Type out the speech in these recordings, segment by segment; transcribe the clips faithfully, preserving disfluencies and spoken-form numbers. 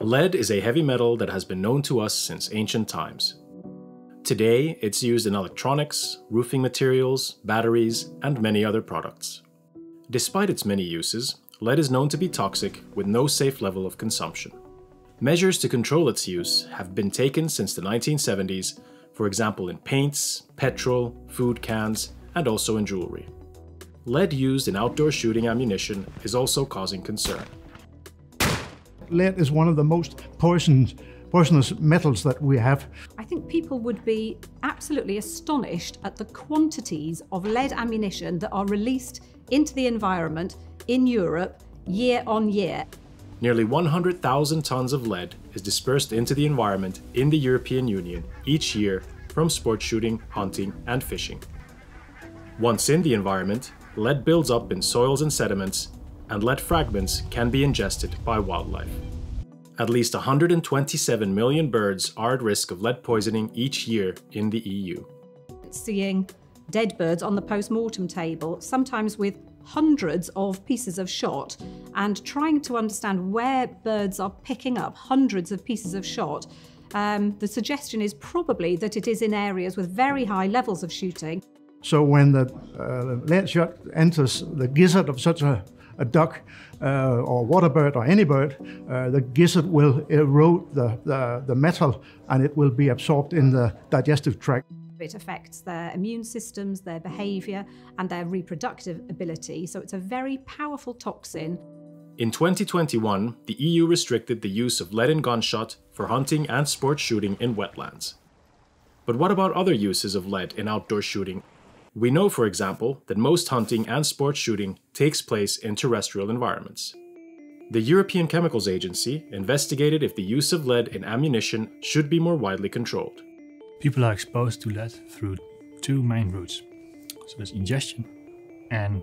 Lead is a heavy metal that has been known to us since ancient times. Today, it's used in electronics, roofing materials, batteries, and many other products. Despite its many uses, lead is known to be toxic with no safe level of consumption. Measures to control its use have been taken since the nineteen seventies, for example in paints, petrol, food cans, and also in jewelry. Lead used in outdoor shooting ammunition is also causing concern. Lead is one of the most poisonous, poisonous metals that we have. I think people would be absolutely astonished at the quantities of lead ammunition that are released into the environment in Europe year on year. Nearly one hundred thousand tons of lead is dispersed into the environment in the European Union each year from sport shooting, hunting, and fishing. Once in the environment, lead builds up in soils and sediments, and lead fragments can be ingested by wildlife. At least one hundred twenty-seven million birds are at risk of lead poisoning each year in the E U. Seeing dead birds on the post-mortem table, sometimes with hundreds of pieces of shot, and trying to understand where birds are picking up hundreds of pieces of shot. Um, the suggestion is probably that it is in areas with very high levels of shooting. So when the uh, lead shot enters the gizzard of such a, a duck uh, or water bird or any bird, uh, the gizzard will erode the, the, the metal, and it will be absorbed in the digestive tract. It affects their immune systems, their behaviour, and their reproductive ability, so it's a very powerful toxin. In twenty twenty-one, the E U restricted the use of lead in gunshot for hunting and sport shooting in wetlands. But what about other uses of lead in outdoor shooting? We know, for example, that most hunting and sport shooting takes place in terrestrial environments. The European Chemicals Agency investigated if the use of lead in ammunition should be more widely controlled. People are exposed to lead through two main routes. So there's ingestion and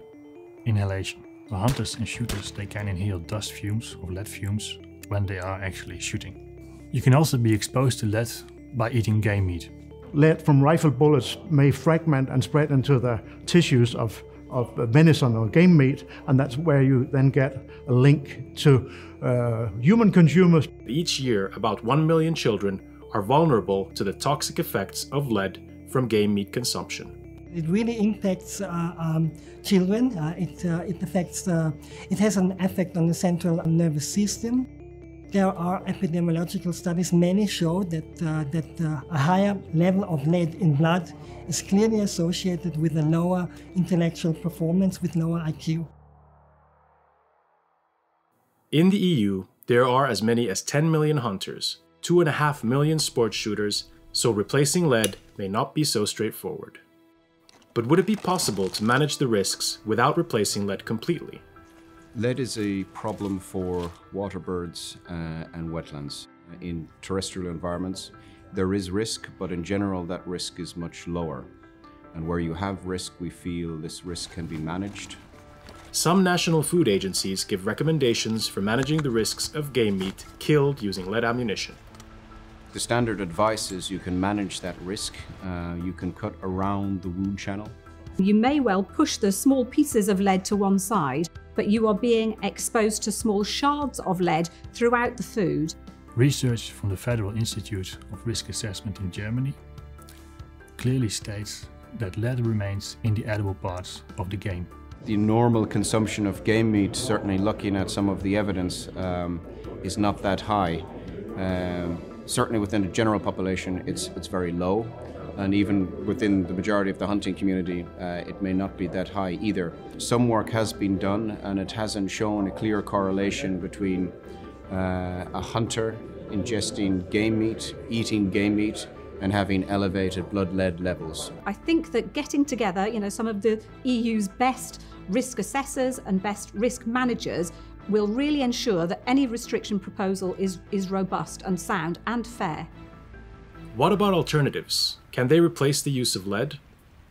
inhalation. The hunters and shooters, they can inhale dust fumes or lead fumes when they are actually shooting. You can also be exposed to lead by eating game meat. Lead from rifle bullets may fragment and spread into the tissues of, of venison or game meat, and that's where you then get a link to uh, human consumers. Each year, about one million children are vulnerable to the toxic effects of lead from game meat consumption. It really impacts uh, um, children. Uh, it, uh, it affects, uh, it has an effect on the central nervous system. There are epidemiological studies. Many show that, uh, that uh, a higher level of lead in blood is clearly associated with a lower intellectual performance, with lower I Q. In the E U, there are as many as ten million hunters, Two and a half million sport shooters, so replacing lead may not be so straightforward. But would it be possible to manage the risks without replacing lead completely? Lead is a problem for water birds uh, and wetlands. In terrestrial environments, there is risk, but in general, that risk is much lower. And where you have risk, we feel this risk can be managed. Some national food agencies give recommendations for managing the risks of game meat killed using lead ammunition. The standard advice is you can manage that risk. Uh, you can cut around the wound channel. You may well push the small pieces of lead to one side, but you are being exposed to small shards of lead throughout the food. Research from the Federal Institute of Risk Assessment in Germany clearly states that lead remains in the edible parts of the game. The normal consumption of game meat, certainly looking at some of the evidence, um, is not that high. Um, certainly within the general population, it's, it's very low. And even within the majority of the hunting community, uh, it may not be that high either. Some work has been done, and it hasn't shown a clear correlation between uh, a hunter ingesting game meat, eating game meat, and having elevated blood lead levels. I think that getting together, you know, some of the E U's best risk assessors and best risk managers will really ensure that any restriction proposal is, is robust and sound and fair. What about alternatives? Can they replace the use of lead?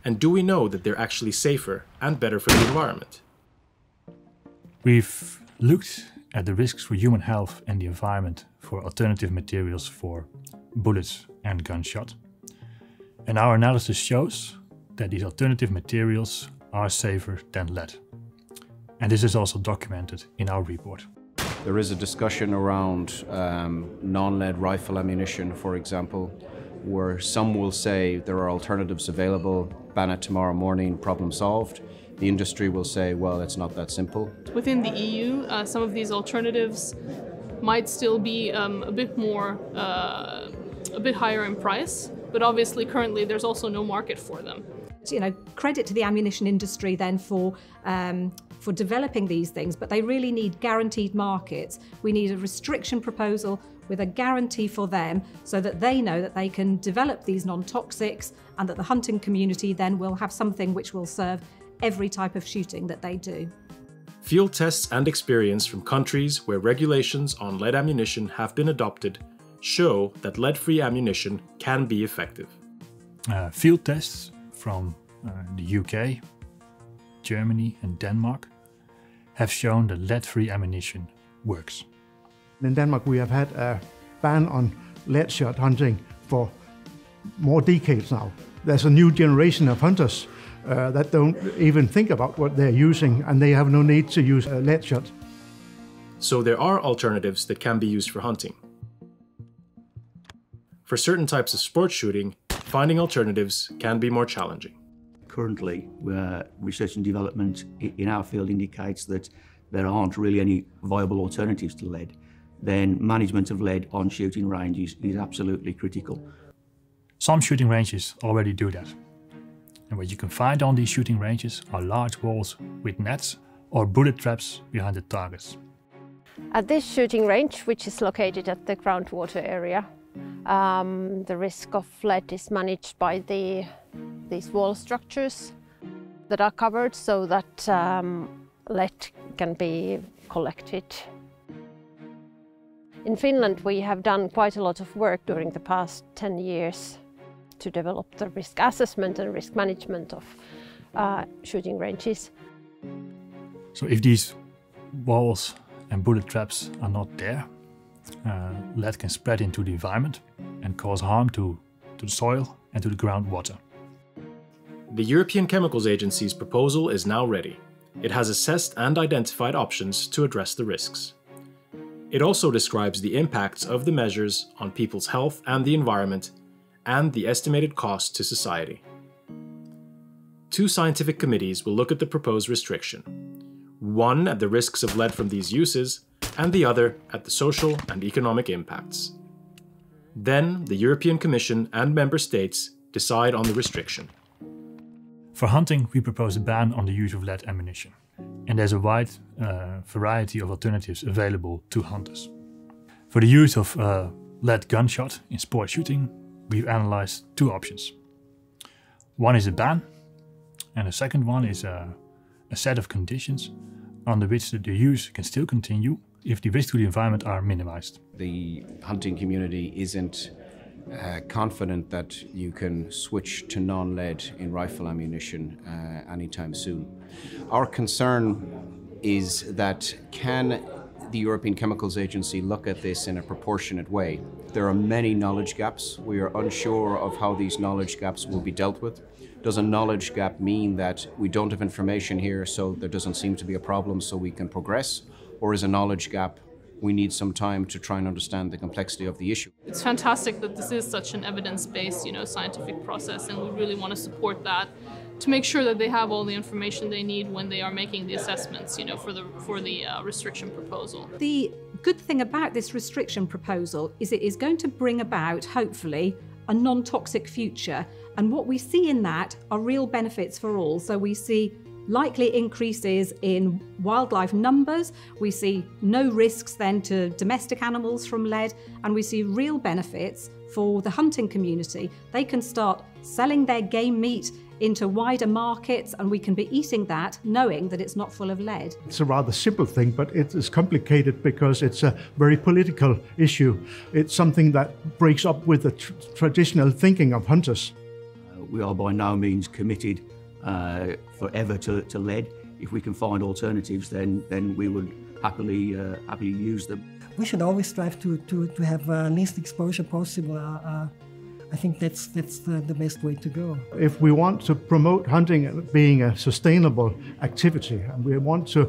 And do we know that they're actually safer and better for the environment? We've looked at the risks for human health and the environment for alternative materials for bullets and gunshot. And our analysis shows that these alternative materials are safer than lead. And this is also documented in our report. There is a discussion around um, non-lead rifle ammunition, for example, where some will say there are alternatives available, ban it tomorrow morning, problem solved. The industry will say, well, it's not that simple. Within the E U, uh, some of these alternatives might still be um, a bit more, uh, a bit higher in price, but obviously currently there's also no market for them. You know, credit to the ammunition industry then for um, for developing these things, but they really need guaranteed markets. We need a restriction proposal with a guarantee for them so that they know that they can develop these non-toxics and that the hunting community then will have something which will serve every type of shooting that they do. Field tests and experience from countries where regulations on lead ammunition have been adopted show that lead-free ammunition can be effective. Uh, field tests from uh, the U K, Germany and Denmark have shown that lead-free ammunition works. In Denmark we have had a ban on lead shot hunting for more decades now. There's a new generation of hunters Uh, that don't even think about what they're using, and they have no need to use a lead shot. So there are alternatives that can be used for hunting. For certain types of sport shooting, finding alternatives can be more challenging. Currently, uh, research and development in our field indicates that there aren't really any viable alternatives to lead. Then management of lead on shooting ranges is absolutely critical. Some shooting ranges already do that. And what you can find on these shooting ranges are large walls with nets or bullet traps behind the targets. At this shooting range, which is located at the groundwater area, um, the risk of lead is managed by the, these wall structures that are covered so that um, lead can be collected. In Finland, we have done quite a lot of work during the past ten years to develop the risk assessment and risk management of uh, shooting ranges. So if these walls and bullet traps are not there, uh, lead can spread into the environment and cause harm to, to the soil and to the groundwater. The European Chemicals Agency's proposal is now ready. It has assessed and identified options to address the risks. It also describes the impacts of the measures on people's health and the environment, and the estimated cost to society. Two scientific committees will look at the proposed restriction, one at the risks of lead from these uses, and the other at the social and economic impacts. Then the European Commission and member states decide on the restriction. For hunting, we propose a ban on the use of lead ammunition, and there's a wide uh, variety of alternatives available to hunters. For the use of uh, lead gunshot in sport shooting, we've analyzed two options. One is a ban, and the second one is a, a set of conditions under which the use can still continue if the risks to the environment are minimized. The hunting community isn't uh, confident that you can switch to non-lead in rifle ammunition uh, anytime soon. Our concern is that can the European Chemicals Agency look at this in a proportionate way. There are many knowledge gaps. We are unsure of how these knowledge gaps will be dealt with. Does a knowledge gap mean that we don't have information here, so there doesn't seem to be a problem, so we can progress? Or is a knowledge gap, we need some time to try and understand the complexity of the issue? It's fantastic that this is such an evidence-based, you know, scientific process, and we really want to support that to make sure that they have all the information they need when they are making the assessments, you know, for the, for the uh, restriction proposal. The good thing about this restriction proposal is it is going to bring about, hopefully, a non-toxic future. And what we see in that are real benefits for all. So we see likely increases in wildlife numbers, we see no risks then to domestic animals from lead, and we see real benefits for the hunting community. They can start selling their game meat into wider markets, and we can be eating that knowing that it's not full of lead. It's a rather simple thing, but it is complicated because it's a very political issue. It's something that breaks up with the tr traditional thinking of hunters. Uh, we are by no means committed Uh, forever to, to lead. If we can find alternatives, then then we would happily uh, happily use them. We should always strive to to, to have uh, least exposure possible. Uh, uh, I think that's that's the, the best way to go. If we want to promote hunting being a sustainable activity, and we want to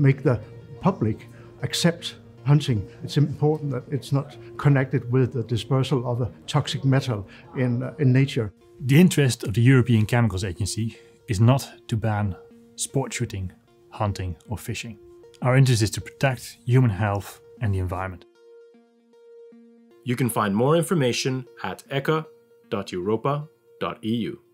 make the public accept hunting. It's important that it's not connected with the dispersal of a toxic metal in, uh, in nature. The interest of the European Chemicals Agency is not to ban sport shooting, hunting or fishing. Our interest is to protect human health and the environment. You can find more information at echa dot europa dot e u.